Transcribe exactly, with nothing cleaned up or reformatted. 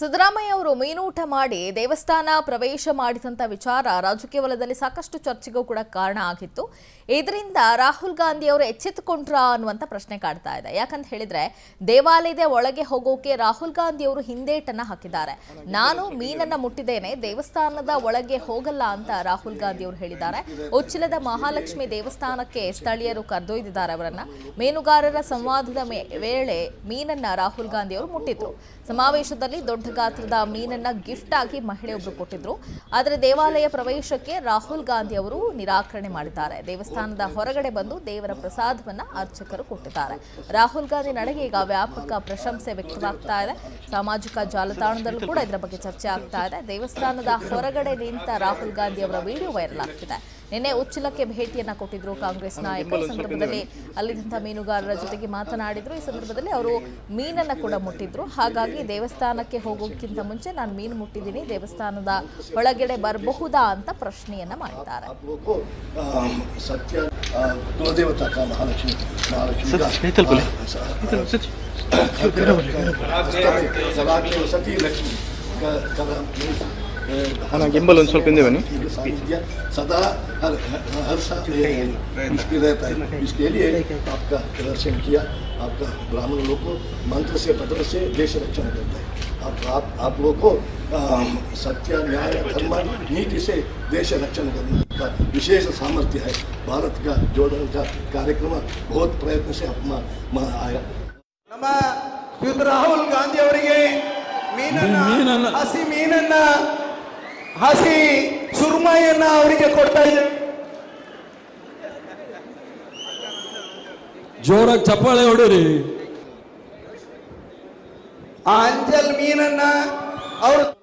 ಸಿದ್ದರಾಮಯ್ಯ ಅವರು ಮೀನೂಟ ಮಾಡಿ ದೇವಸ್ಥಾನ ಪ್ರವೇಶ ಮಾಡಿದಂತ ವಿಚಾರ ರಾಜಕೀಯ ವಲಯದಲ್ಲಿ ಸಾಕಷ್ಟು ಚರ್ಚೆಗೂ ಕೂಡ ಕಾರಣ ಆಗಿತ್ತು. ಇದರಿಂದ ರಾಹುಲ್ ಗಾಂಧಿ ಅವರು ಎಚ್ಚೆತ್ತುಕೊಂಡ್ರಾ ಅನ್ನುವಂತ ಪ್ರಶ್ನೆ ಕಾಡ್ತಾ ಇದೆ. ಯಾಕಂತ ಹೇಳಿದ್ರೆ ದೇವಾಲಯದ ಒಳಗೆ ಹೋಗೋಕೆ ರಾಹುಲ್ ಗಾಂಧಿ ಅವರು ಹಿಂದೇಟನ್ನ ಹಾಕಿದ್ದಾರೆ. ನಾನು ಮೀನನ್ನ ಮುಟ್ಟಿದ್ದೇನೆ, ದೇವಸ್ಥಾನದ ಒಳಗೆ ಹೋಗಲ್ಲ ಅಂತ ರಾಹುಲ್ ಗಾಂಧಿ ಅವರು ಹೇಳಿದ್ದಾರೆ. ಉಚ್ಚಿಲದ ಮಹಾಲಕ್ಷ್ಮಿ ದೇವಸ್ಥಾನಕ್ಕೆ ಸ್ಥಳೀಯರು ಕರೆದೊಯ್ದಿದ್ದಾರೆ ಅವರನ್ನ. ಮೀನುಗಾರರ ಸಂವಾದದ ವೇಳೆ ಮೀನನ್ನ ರಾಹುಲ್ ಗಾಂಧಿ ಅವರು ಮುಟ್ಟಿದ್ರು. ಸಮಾವೇಶದಲ್ಲಿ ದೊಡ್ಡ ಗಾತ್ರದ ಮೀನನ್ನ ಗಿಫ್ಟ್ ಆಗಿ ಮಹಿಳೆಯೊಬ್ಬರು ಕೊಟ್ಟಿದ್ರು. ಆದರೆ ದೇವಾಲಯ ಪ್ರವೇಶಕ್ಕೆ ರಾಹುಲ್ ಗಾಂಧಿ ಅವರು ನಿರಾಕರಣೆ ಮಾಡಿದ್ದಾರೆ. ದೇವಸ್ಥಾನದ ಹೊರಗಡೆ ಬಂದು ದೇವರ ಪ್ರಸಾದವನ್ನ ಅರ್ಚಕರು ಕೊಟ್ಟಿದ್ದಾರೆ. ರಾಹುಲ್ ಗಾಂಧಿ ನಡೆಗೆ ಈಗ ವ್ಯಾಪಕ ಪ್ರಶಂಸೆ ವ್ಯಕ್ತವಾಗ್ತಾ ಇದೆ. ಸಾಮಾಜಿಕ ಜಾಲತಾಣದಲ್ಲೂ ಕೂಡ ಇದರ ಬಗ್ಗೆ ಚರ್ಚೆ ಆಗ್ತಾ ಇದೆ. ದೇವಸ್ಥಾನದ ಹೊರಗಡೆ ನಿಂತ ರಾಹುಲ್ ಗಾಂಧಿ ಅವರ ವಿಡಿಯೋ ವೈರಲ್ ಆಗ್ತಿದೆ. ನಿನ್ನೆ ಉಚ್ಚಿಲಕ್ಕೆ ಭೇಟಿಯನ್ನ ಕೊಟ್ಟಿದ್ರು ಕಾಂಗ್ರೆಸ್ ನಾಯಕರು. ಸಂದರ್ಭದಲ್ಲಿ ಅಲ್ಲಿದ್ದಂಥ ಮೀನುಗಾರರ ಜೊತೆಗೆ ಮಾತನಾಡಿದ್ರು. ಈ ಸಂದರ್ಭದಲ್ಲಿ ಅವರು ಮೀನನ್ನ ಕೂಡ ಮುಟ್ಟಿದ್ರು. ಹಾಗಾಗಿ ದೇವಸ್ಥಾನಕ್ಕೆ ಹೋಗೋಕ್ಕಿಂತ ಮುಂಚೆ ನಾನು ಮೀನು ಮುಟ್ಟಿದ್ದೀನಿ, ದೇವಸ್ಥಾನದ ಒಳಗಡೆ ಬರಬಹುದಾ ಅಂತ ಪ್ರಶ್ನೆಯನ್ನ ಮಾಡಿದ್ದಾರೆ. गिंबल स्वल्प सदा हर हर साल रहता है. इसके लिए आपका दर्शन किया, आपका ब्राह्मण लोग को मंत्र से पत्र से देश रक्षण करता है. आप आप, आप लोग को सत्य न्याय धर्म नीति से देश रक्षण करने का विशेष सामर्थ्य है. भारत का जोड़ने का कार्यक्रम बहुत प्रयत्न से अपना आया. नम युद्ध राहुल गांधी मीनन्न हसी मीनन्न हसी सुरमयन्न अवरिगे कोड्ता इद्दीनि. जोरागि चप्पाळे होडिरि. आ अंजल मीनन्न अवरु